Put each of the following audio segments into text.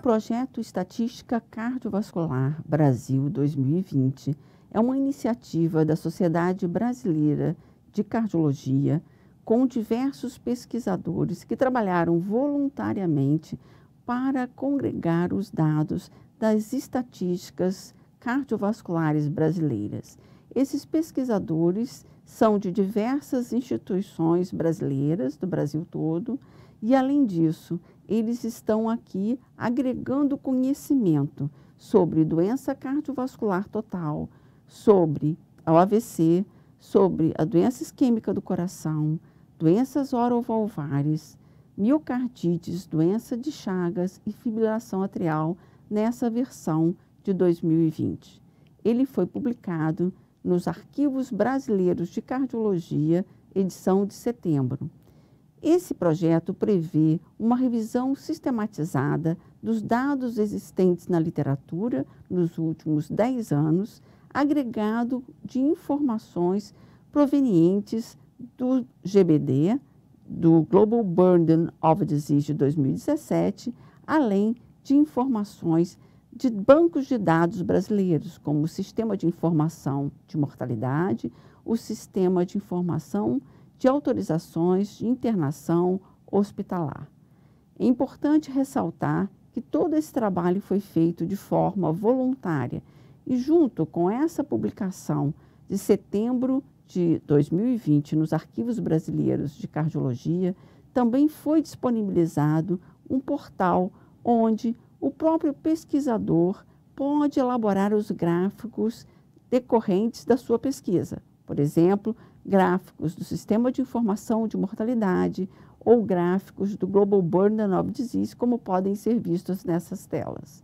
O Projeto Estatística Cardiovascular Brasil 2020 é uma iniciativa da Sociedade Brasileira de Cardiologia com diversos pesquisadores que trabalharam voluntariamente para congregar os dados das estatísticas cardiovasculares brasileiras. Esses pesquisadores são de diversas instituições brasileiras, do Brasil todo, e, além disso, eles estão aqui agregando conhecimento sobre doença cardiovascular total, sobre o AVC, sobre a doença isquêmica do coração, doenças orovalvares, miocardites, doença de Chagas e fibrilação atrial nessa versão de 2020. Ele foi publicado nos Arquivos Brasileiros de Cardiologia, edição de setembro. Esse projeto prevê uma revisão sistematizada dos dados existentes na literatura nos últimos 10 anos, agregado de informações provenientes do GBD, do Global Burden of Disease de 2017, além de informações de bancos de dados brasileiros, como o Sistema de Informação de Mortalidade, o Sistema de Informação de Autorizações de Internação Hospitalar. É importante ressaltar que todo esse trabalho foi feito de forma voluntária e, junto com essa publicação de setembro de 2020 nos Arquivos Brasileiros de Cardiologia, também foi disponibilizado um portal onde o próprio pesquisador pode elaborar os gráficos decorrentes da sua pesquisa. Por exemplo, gráficos do Sistema de Informação de Mortalidade ou gráficos do Global Burden of Disease, como podem ser vistos nessas telas.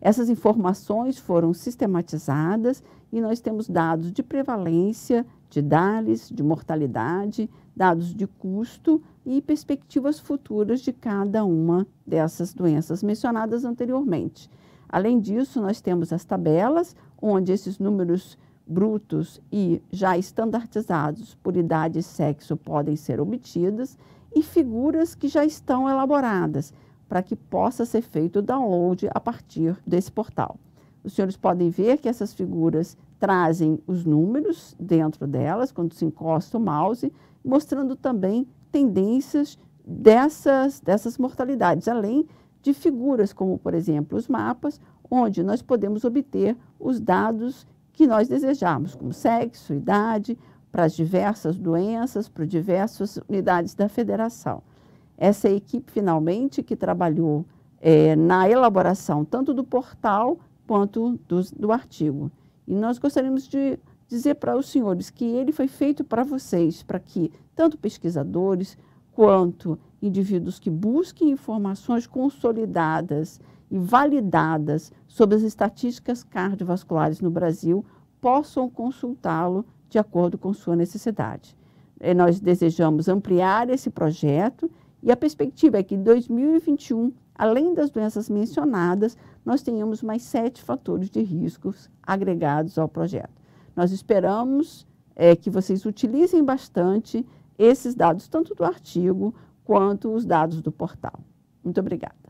Essas informações foram sistematizadas e nós temos dados de prevalência, de DALES, de mortalidade, dados de custo e perspectivas futuras de cada uma dessas doenças mencionadas anteriormente. Além disso, nós temos as tabelas, onde esses números brutos e já estandardizados por idade e sexo podem ser obtidas, e figuras que já estão elaboradas, para que possa ser feito o download a partir desse portal. Os senhores podem ver que essas figuras trazem os números dentro delas, quando se encosta o mouse, mostrando também tendências dessas mortalidades, além de figuras como, por exemplo, os mapas, onde nós podemos obter os dados que nós desejarmos, como sexo, idade, para as diversas doenças, para diversas unidades da federação. Essa equipe, finalmente, que trabalhou na elaboração tanto do portal quanto do artigo. E nós gostaríamos de dizer para os senhores que ele foi feito para vocês, para que tanto pesquisadores quanto indivíduos que busquem informações consolidadas e validadas sobre as estatísticas cardiovasculares no Brasil possam consultá-lo de acordo com sua necessidade. Nós desejamos ampliar esse projeto e a perspectiva é que em 2021, além das doenças mencionadas, nós tenhamos mais 7 fatores de riscos agregados ao projeto. Nós esperamos que vocês utilizem bastante esses dados, tanto do artigo quanto os dados do portal. Muito obrigada.